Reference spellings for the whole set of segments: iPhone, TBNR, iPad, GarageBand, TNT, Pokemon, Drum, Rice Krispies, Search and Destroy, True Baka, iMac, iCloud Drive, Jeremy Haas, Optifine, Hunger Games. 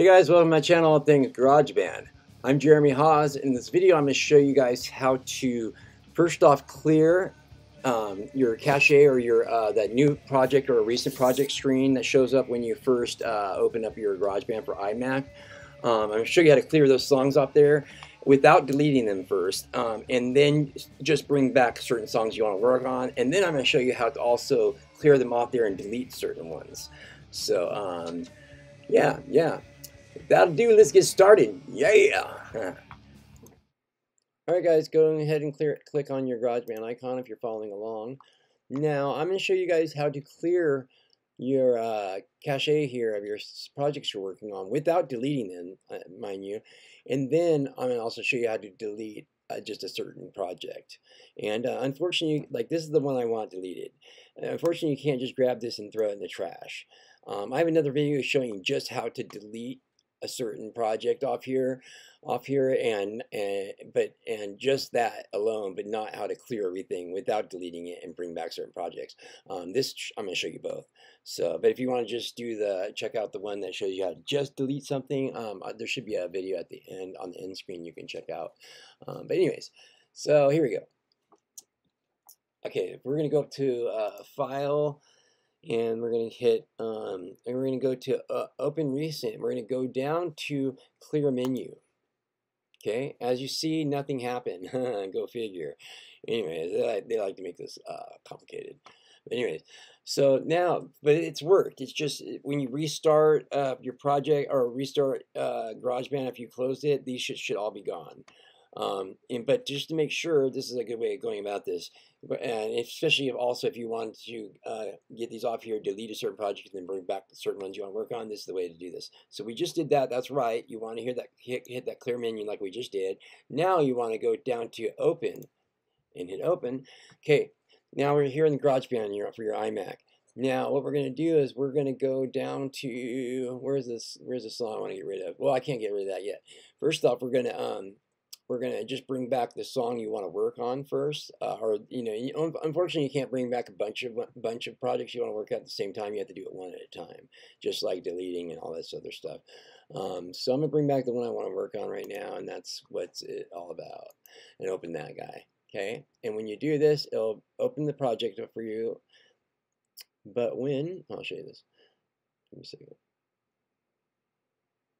Hey guys, welcome to my channel, all things GarageBand. I'm Jeremy Haas. In this video, I'm going to show you guys how to, first off, clear your cache or your that new project or a recent project screen that shows up when you first open up your GarageBand for iMac. I'm going to show you how to clear those songs off there without deleting them first, and then just bring back certain songs you want to work on, and then I'm going to show you how to also clear them off there and delete certain ones. So, yeah. That'll do. Let's get started. Yeah. All right, guys, go ahead and clear it. Click on your GarageBand icon if you're following along. Now, I'm going to show you guys how to clear your cache here of your projects you're working on without deleting them, mind you. And then I'm going to also show you how to delete just a certain project. And unfortunately, like this is the one I want deleted. Unfortunately, you can't just grab this and throw it in the trash. I have another video showing you just how to delete a certain project off here, and just that alone, but not how to clear everything without deleting it and bring back certain projects. I'm going to show you both. So, but if you want to just check out the one that shows you how to just delete something, there should be a video at the end on the end screen you can check out. But anyways, so here we go. Okay, we're going to go up to File. And we're going to hit, and we're going to go to Open Recent. We're going to go down to Clear Menu. Okay, as you see, nothing happened. Go figure. Anyways, they like to make this complicated. But anyways, so now, but it's worked. It's just when you restart your project or restart GarageBand, if you closed it, these should all be gone. But just to make sure, this is a good way of going about this, and especially if also if you want to get these off here, delete a certain project, and then bring back certain ones you want to work on, this is the way to do this. So we just did that. That's right. You want to hit that clear menu like we just did. Now you want to go down to Open and hit Open. Okay. Now we're here in the GarageBand for your iMac. Now what we're going to do is we're going to go down to where's this song I want to get rid of? Well, I can't get rid of that yet. First off, we're going to just bring back the song you want to work on first, or unfortunately you can't bring back a bunch of projects you want to work at the same time. You have to do it one at a time, just like deleting and all this other stuff. So I'm gonna bring back the one I want to work on right now, and that's what's it all about. And open that guy, okay? And when you do this, it'll open the project up for you. But when I'll show you this, let me see.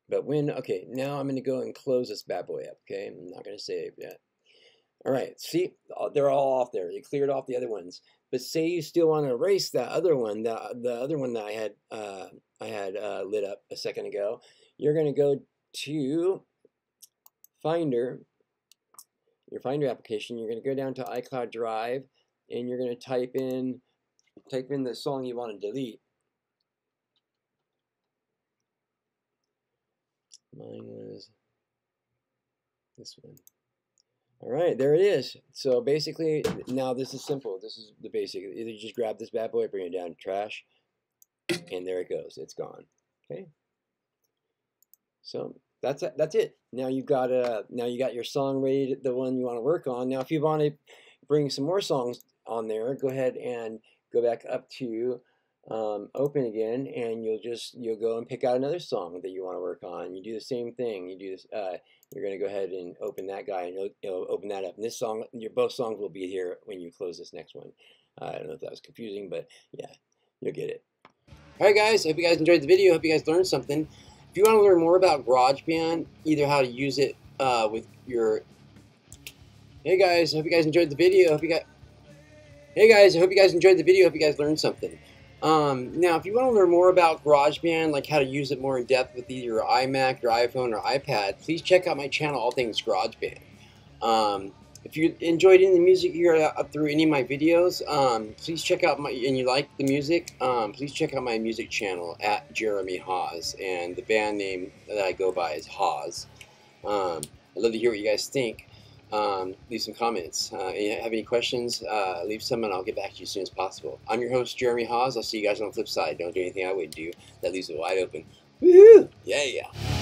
But when, okay, now I'm going to go and close this bad boy up, okay? I'm not going to save yet. All right, see, they're all off there. They cleared off the other ones. But say you still want to erase that other one, the other one that I had lit up a second ago. You're going to go to Finder, your Finder application. You're going to go down to iCloud Drive, and you're going to type in the song you want to delete. Mine was this one. All right, there it is. So basically, now this is simple. This is the basic. Either you just grab this bad boy, bring it down to trash, and there it goes. It's gone. Okay. So that's it. Now you got your song ready, the one you want to work on. Now, if you want to bring some more songs on there, go ahead and go back up to Open again, and you'll go and pick out another song that you want to work on. You do the same thing. You do this. You're going to go ahead and open that guy, and it'll open that up. And this song, both songs will be here when you close this next one. I don't know if that was confusing, but yeah, you'll get it. All right, guys. Hope you guys enjoyed the video. Hope you guys learned something. If you want to learn more about GarageBand, either how to use it with your. Hey guys, hope you guys enjoyed the video. Hey guys, I hope you guys enjoyed the video. Hope you guys learned something. Now, if you want to learn more about GarageBand, like how to use it more in depth with either your iMac, your iPhone, or iPad, please check out my channel, All Things GarageBand. If you enjoyed any of the music you heard through any of my videos, please check out and you like the music, please check out my music channel at Jeremy Haas, and the band name that I go by is Haas. I'd love to hear what you guys think. Leave some comments. If you have any questions, leave some and I'll get back to you as soon as possible. I'm your host, Jeremy Haas. I'll see you guys on the flip side. Don't do anything I would do. That leaves it wide open. Woohoo! Yeah!